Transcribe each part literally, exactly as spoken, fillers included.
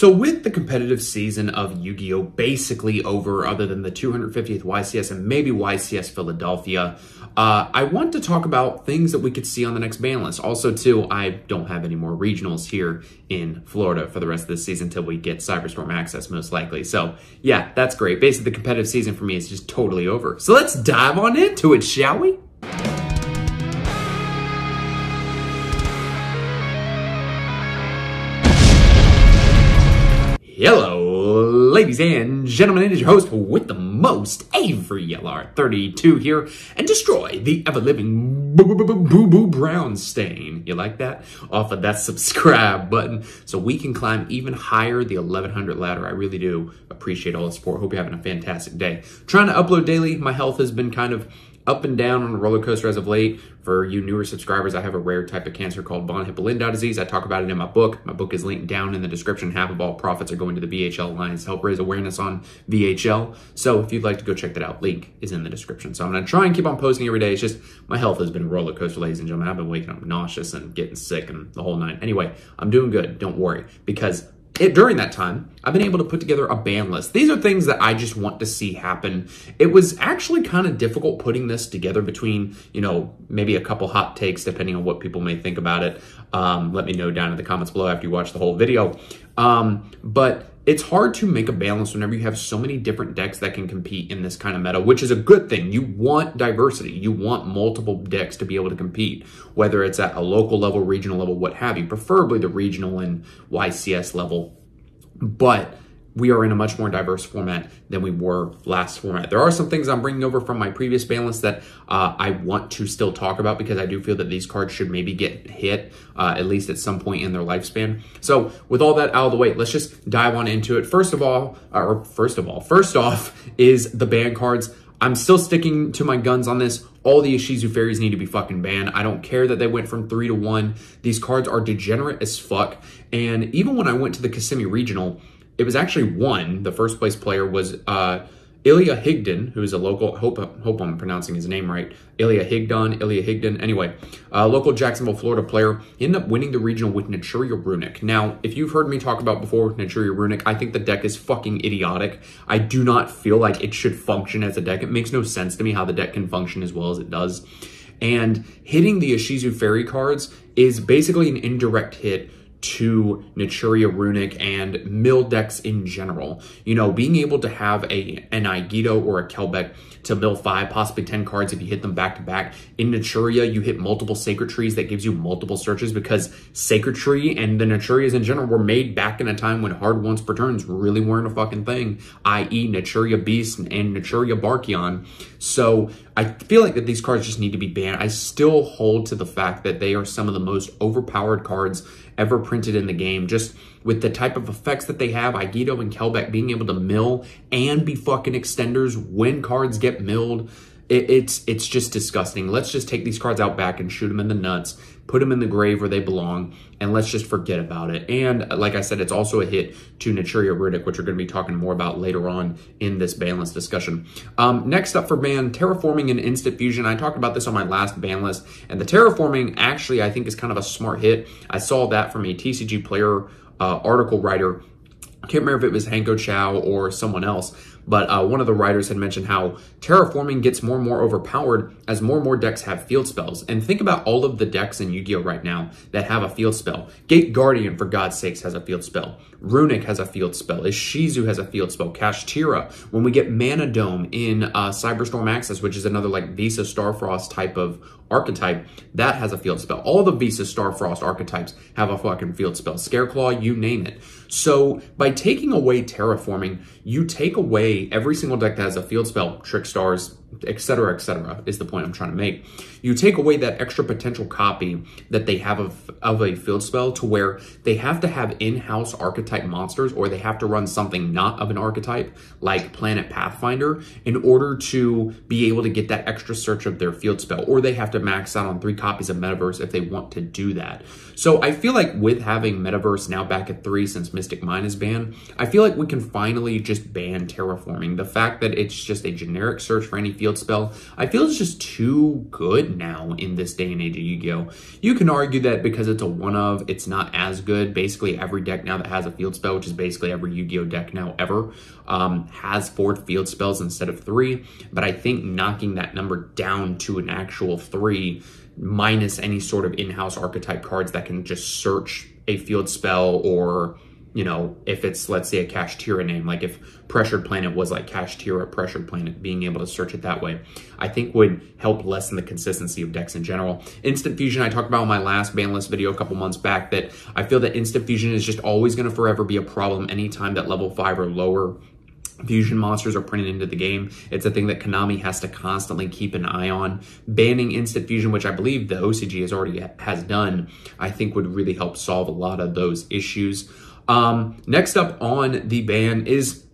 So with the competitive season of Yu-Gi-Oh! Basically over, other than the two hundred fiftieth Y C S and maybe Y C S Philadelphia, uh, I want to talk about things that we could see on the next ban list. Also, too, I don't have any more regionals here in Florida for the rest of this season until we get Cyberstorm Access, most likely. So, yeah, that's great. Basically, the competitive season for me is just totally over. So let's dive on into it, shall we? Hello, ladies and gentlemen, it is your host with the most, Avery L R thirty-two here, and destroy the ever-living boo-boo-boo-boo brown stain, you like that, off of that subscribe button, so we can climb even higher the eleven hundred ladder. I really do appreciate all the support. Hope you're having a fantastic day. Trying to upload daily, my health has been kind of up and down on a roller coaster as of late. For you newer subscribers, I have a rare type of cancer called von Hippel-Lindau disease. I talk about it in my book. My book is linked down in the description. Half of all profits are going to the V H L Alliance to help raise awareness on V H L. So if you'd like to go check that out, link is in the description. So I'm going to try and keep on posting every day. It's just my health has been a roller coaster, ladies and gentlemen. I've been waking up nauseous and getting sick and the whole nine. Anyway, I'm doing good. Don't worry, because It, during that time, I've been able to put together a ban list. These are things that I just want to see happen. It was actually kind of difficult putting this together between, you know, maybe a couple hot takes, depending on what people may think about it. Um, let me know down in the comments below after you watch the whole video. Um, but it's hard to make a ban list whenever you have so many different decks that can compete in this kind of meta, which is a good thing. You want diversity. You want multiple decks to be able to compete, whether it's at a local level, regional level, what have you, preferably the regional and Y C S level. But we are in a much more diverse format than we were last format. There are some things I'm bringing over from my previous ban list that uh, I want to still talk about, because I do feel that these cards should maybe get hit uh, at least at some point in their lifespan. So with all that out of the way, let's just dive on into it. First of all, or first of all, first off is the ban cards. I'm still sticking to my guns on this. All the Ishizu Fairies need to be fucking banned. I don't care that they went from three to one. These cards are degenerate as fuck. And even when I went to the Kissimmee Regional, it was actually one. The first place player was uh, Ilya Higdon, who is a local, hope, hope I'm pronouncing his name right, Ilya Higdon, Ilya Higdon, anyway, a local Jacksonville, Florida player, ended up winning the regional with Naturia Runic. Now, if you've heard me talk about before with Naturia Runic, I think the deck is fucking idiotic. I do not feel like it should function as a deck. It makes no sense to me how the deck can function as well as it does. And hitting the Ishizu Fairy cards is basically an indirect hit to Naturia Runic and mill decks in general. You know, being able to have a an Aigido or a Kelbeck to mill five, possibly ten cards if you hit them back to back. In Naturia, you hit multiple Sacred Trees. That gives you multiple searches, because Sacred Tree and the Naturias in general were made back in a time when hard ones per turns really weren't a fucking thing, that is. Naturia Beast and Naturia Barkion. So I feel like that these cards just need to be banned. I still hold to the fact that they are some of the most overpowered cards ever printed in the game, just with the type of effects that they have. Aigido and Kelbeck being able to mill and be fucking extenders when cards get milled. It, it's, it's just disgusting. Let's just take these cards out back and shoot them in the nuts, put them in the grave where they belong, and let's just forget about it. And like I said, it's also a hit to Naturia Riddick, which we're going to be talking more about later on in this ban list discussion. Um, next up for ban, Terraforming and Instant Fusion. I talked about this on my last ban list, and the Terraforming actually I think is kind of a smart hit. I saw that from a T C G Player uh, article writer. I can't remember if it was Hanko Chow or someone else, but uh, one of the writers had mentioned how Terraforming gets more and more overpowered as more and more decks have field spells. And think about all of the decks in Yu-Gi-Oh! Right now that have a field spell. Gate Guardian, for God's sakes, has a field spell. Runic has a field spell. Ishizu has a field spell. Kashtira. When we get Mana Dome in uh, Cyberstorm Access, which is another like Visa Starfrost type of archetype, that has a field spell. All the Visa Starfrost archetypes have a fucking field spell. Scareclaw, you name it. So by taking away Terraforming, you take away every single deck that has a field spell, Trick Stars, et cetera, et cetera, is the point I'm trying to make. You take away that extra potential copy that they have of, of a field spell, to where they have to have in-house archetype monsters, or they have to run something not of an archetype, like Planet Pathfinder, in order to be able to get that extra search of their field spell, or they have to max out on three copies of Metaverse if they want to do that. So I feel like with having Metaverse now back at three since Mystic Mine is banned, I feel like we can finally just ban Terraforming. The fact that it's just a generic search for any field spell, I feel it's just too good now in this day and age of Yu-Gi-Oh! You can argue that because it's a one of, it's not as good. Basically every deck now that has a field spell, which is basically every Yu-Gi-Oh! Deck now ever, um, has four field spells instead of three, but I think knocking that number down to an actual three, minus any sort of in-house archetype cards that can just search a field spell, or, you know, if it's, let's say, a Kashtira name, like if Pressured Planet was like Kashtira Pressured Planet, being able to search it that way, I think would help lessen the consistency of decks in general. Instant Fusion, I talked about in my last ban list video a couple months back, that I feel that Instant Fusion is just always going to forever be a problem anytime that level five or lower fusion monsters are printed into the game. It's a thing that Konami has to constantly keep an eye on. Banning Instant Fusion, which I believe the O C G has already has done, I think would really help solve a lot of those issues. Um, next up on the ban is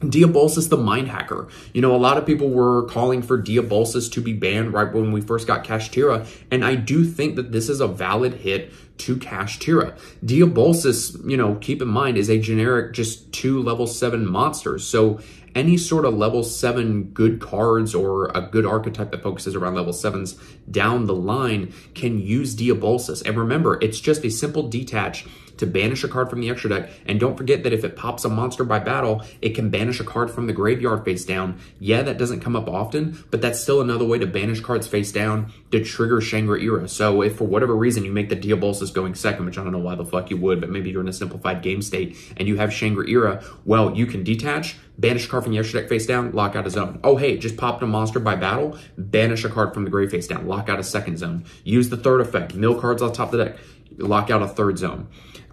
Diabolus the Mind Hacker. You know, a lot of people were calling for Diabolus to be banned right when we first got Kashtira, and I do think that this is a valid hit to Kashtira. Diabolus, you know, keep in mind, is a generic just two level seven monsters. So any sort of level seven good cards or a good archetype that focuses around level sevens down the line can use Diabolus. And remember, it's just a simple detach to banish a card from the extra deck. And don't forget that if it pops a monster by battle, it can banish a card from the graveyard face down. Yeah, that doesn't come up often, but that's still another way to banish cards face down to trigger Shangri-era. So if for whatever reason you make the Diabolus going second, which I don't know why the fuck you would, but maybe you're in a simplified game state and you have Shangri-era, well, you can detach, banish a card from the extra deck face down, lock out a zone. Oh, hey, just popped a monster by battle, banish a card from the grave face down, lock out a second zone. Use the third effect, mill cards off top of the deck, lock out a third zone.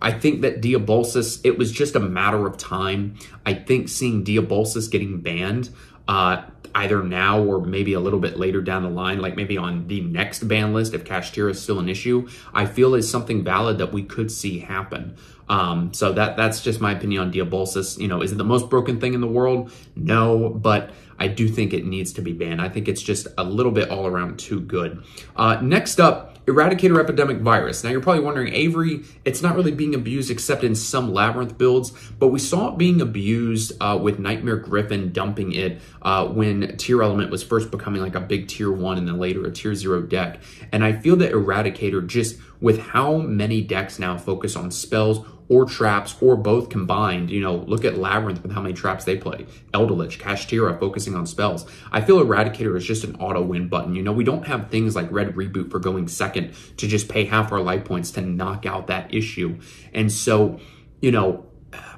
I think that Diabolus, it was just a matter of time. I think seeing Diabolus getting banned, uh, either now or maybe a little bit later down the line, like maybe on the next ban list, if Kashtira is still an issue, I feel is something valid that we could see happen. Um, so that that's just my opinion on Diabolus. You know, is it the most broken thing in the world? No, but I do think it needs to be banned. I think it's just a little bit all around too good. Uh, next up, Eradicator Epidemic Virus. Now, you're probably wondering, Avery, it's not really being abused except in some Labyrinth builds, but we saw it being abused uh, with Nightmare Griffin dumping it uh, when Tier Element was first becoming like a big Tier one and then later a Tier zero deck. And I feel that Eradicator, just with how many decks now focus on spells or traps or both combined, you know, look at Labyrinth with how many traps they play, Elderlich, Kashtira focusing on spells. I feel Eradicator is just an auto win button. You know, we don't have things like Red Reboot for going second to just pay half our life points to knock out that issue. And so, you know,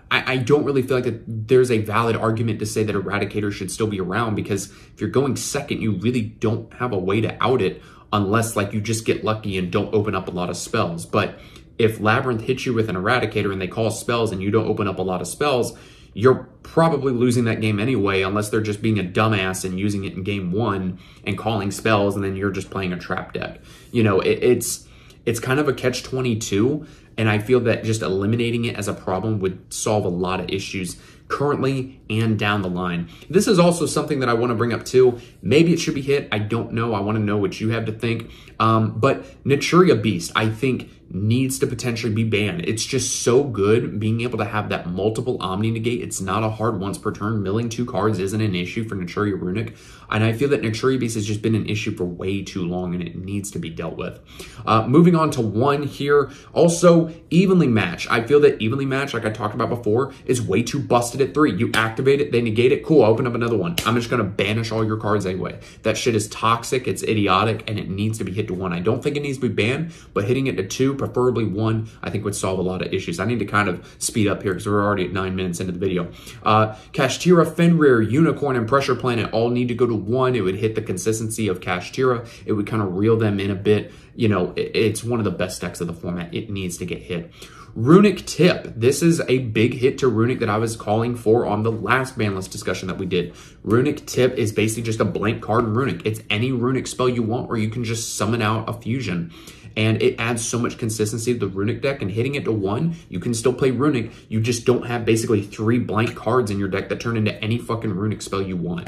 I, I don't really feel like that there's a valid argument to say that Eradicator should still be around, because if you're going second, you really don't have a way to out it unless like you just get lucky and don't open up a lot of spells. But if Labyrinth hits you with an Eradicator and they call spells and you don't open up a lot of spells, you're probably losing that game anyway, unless they're just being a dumbass and using it in game one and calling spells, and then you're just playing a trap deck. You know, it, it's it's kind of a catch twenty-two, and I feel that just eliminating it as a problem would solve a lot of issues currently and down the line. This is also something that I want to bring up too. Maybe it should be hit. I don't know. I want to know what you have to think. Um, but Naturia Beast, I think, needs to potentially be banned. It's just so good being able to have that multiple Omni Negate. It's not a hard once per turn. Milling two cards isn't an issue for Naturia Runic. And I feel that Naturia Beast has just been an issue for way too long, and it needs to be dealt with. Uh, moving on to one here. Also, Evenly Match. I feel that Evenly Match, like I talked about before, is way too busted at three. You activate it, they negate it. Cool, I'll open up another one. I'm just going to banish all your cards anyway. That shit is toxic. It's idiotic, and it needs to be hit to one. I don't think it needs to be banned, but hitting it to two, preferably one, I think would solve a lot of issues. I need to kind of speed up here because we're already at nine minutes into the video. Uh, Kashtira, Fenrir, Unicorn, and Pressure Planet all need to go to one. It would hit the consistency of Kashtira. It would kind of reel them in a bit. You know, it, it's one of the best decks of the format. It needs to get hit. Runic Tip. This is a big hit to Runic that I was calling for on the last ban list discussion that we did. Runic Tip is basically just a blank card in Runic. It's any Runic spell you want, or you can just summon out a fusion. And it adds so much consistency to the Runic deck, and hitting it to one, you can still play Runic. You just don't have basically three blank cards in your deck that turn into any fucking Runic spell you want.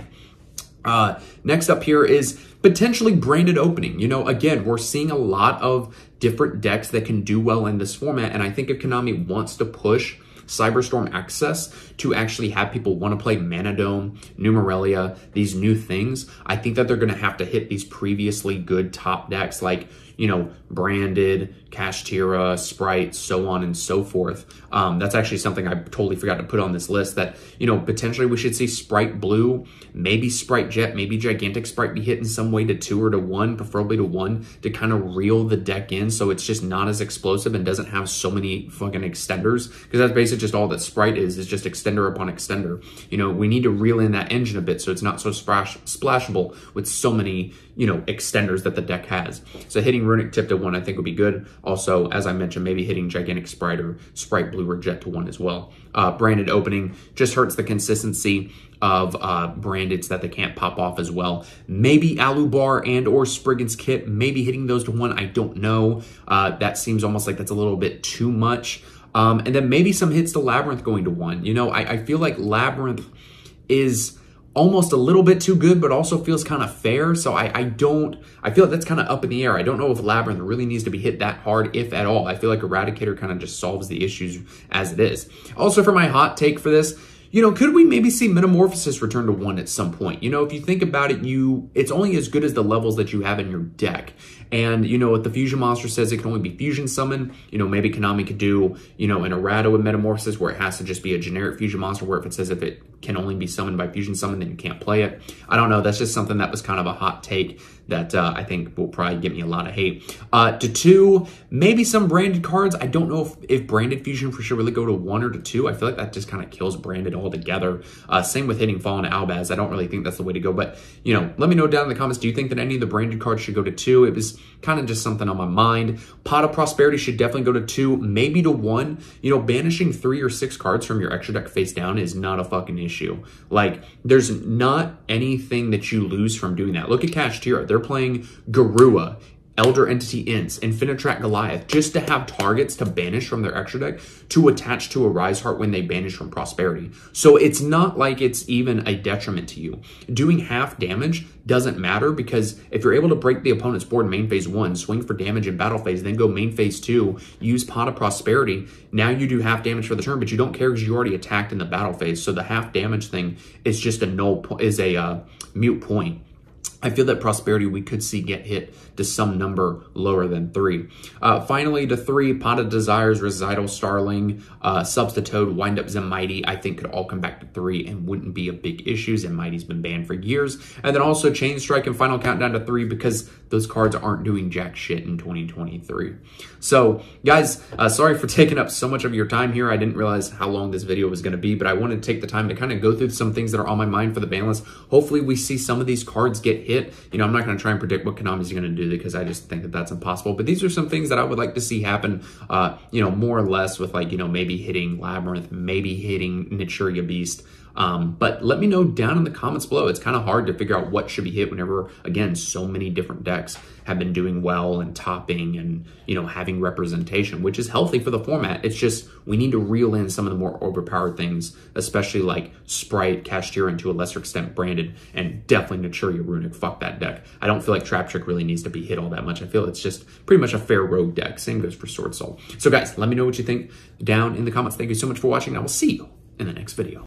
Uh, next up here is potentially Branded Opening. You know, again, we're seeing a lot of different decks that can do well in this format, and I think if Konami wants to push Cyberstorm Access to actually have people want to play Mana Dome, Numerelia, these new things, I think that they're going to have to hit these previously good top decks like, you know, Branded, Kashtira, Sprite, so on and so forth. Um, that's actually something I totally forgot to put on this list that, you know, potentially we should see Sprite Blue, maybe Sprite Jet, maybe Gigantic Sprite be hit in some way to two or to one, preferably to one, to kind of reel the deck in so it's just not as explosive and doesn't have so many fucking extenders, because that's basically just all that Sprite is, is just extender upon extender. You know, we need to reel in that engine a bit so it's not so splash splashable with so many, you know, extenders that the deck has. So hitting Runic Tip to one I think would be good. Also, as I mentioned, maybe hitting Gigantic Sprite or Sprite Blue or Jet to one as well. Uh, Branded Opening just hurts the consistency of uh, Brandeds that they can't pop off as well. Maybe Alubar and or Spriggan's Kit, maybe hitting those to one, I don't know. Uh, that seems almost like that's a little bit too much. Um, and then maybe some hits to Labyrinth going to one. You know, I, I feel like Labyrinth is almost a little bit too good, but also feels kind of fair. So I, I don't, I feel like that's kind of up in the air. I don't know if Labyrinth really needs to be hit that hard, if at all. I feel like Eradicator kind of just solves the issues as it is. Also, for my hot take for this, you know, could we maybe see Metamorphosis return to one at some point? You know, if you think about it, you it's only as good as the levels that you have in your deck. And, you know, what the Fusion Monster says, it can only be Fusion Summon. You know, maybe Konami could do, you know, an Errata with Metamorphosis where it has to just be a generic Fusion Monster, where if it says if it can only be summoned by Fusion Summon, then you can't play it. I don't know. That's just something that was kind of a hot take that uh, I think will probably get me a lot of hate. Uh, to two, maybe some Branded cards. I don't know if, if Branded Fusion for sure really go to one or to two. I feel like that just kind of kills Branded altogether. Uh, same with hitting Fallen Albaz. I don't really think that's the way to go. But, you know, let me know down in the comments, do you think that any of the Branded cards should go to two? It was kind of just something on my mind. Pot of Prosperity should definitely go to two, maybe to one. You know, banishing three or six cards from your extra deck face down is not a fucking issue. Like, there's not anything that you lose from doing that. Look at Kashtira. They're playing Garua, Elder Entity Ints, Infinitrack Goliath, just to have targets to banish from their extra deck to attach to a Rise Heart when they banish from Prosperity. So it's not like it's even a detriment to you. Doing half damage doesn't matter, because if you're able to break the opponent's board main phase one, swing for damage in battle phase, then go main phase two, use Pot of Prosperity, now you do half damage for the turn, but you don't care because you already attacked in the battle phase. So the half damage thing is just a null, is a uh, moot point. I feel that Prosperity we could see get hit to some number lower than three. Uh, finally, to three, Pot of Desires, Recital, Starling, uh, Substitude, Windup, Zemmighty, I think could all come back to three and wouldn't be a big issue. Zemmighty's been banned for years. And then also Chain Strike and Final Countdown to three, because those cards aren't doing jack shit in twenty twenty-three. So, guys, uh, sorry for taking up so much of your time here. I didn't realize how long this video was going to be, but I wanted to take the time to kind of go through some things that are on my mind for the ban list. Hopefully, we see some of these cards get hit. You know, I'm not going to try and predict what Konami's going to do, because I just think that that's impossible. But these are some things that I would like to see happen, uh, you know, more or less with, like, you know, maybe hitting Labyrinth, maybe hitting Naturia Beast. Um, but let me know down in the comments below. It's kind of hard to figure out what should be hit whenever, again, so many different decks have been doing well and topping and, you know, having representation, which is healthy for the format. It's just, we need to reel in some of the more overpowered things, especially like Sprite, Kashtira, and to a lesser extent Branded, and definitely Naturia Runic. Fuck that deck. I don't feel like Trap Trick really needs to be hit all that much. I feel it's just pretty much a fair rogue deck. Same goes for Sword Soul. So guys, let me know what you think down in the comments. Thank you so much for watching, and I will see you in the next video.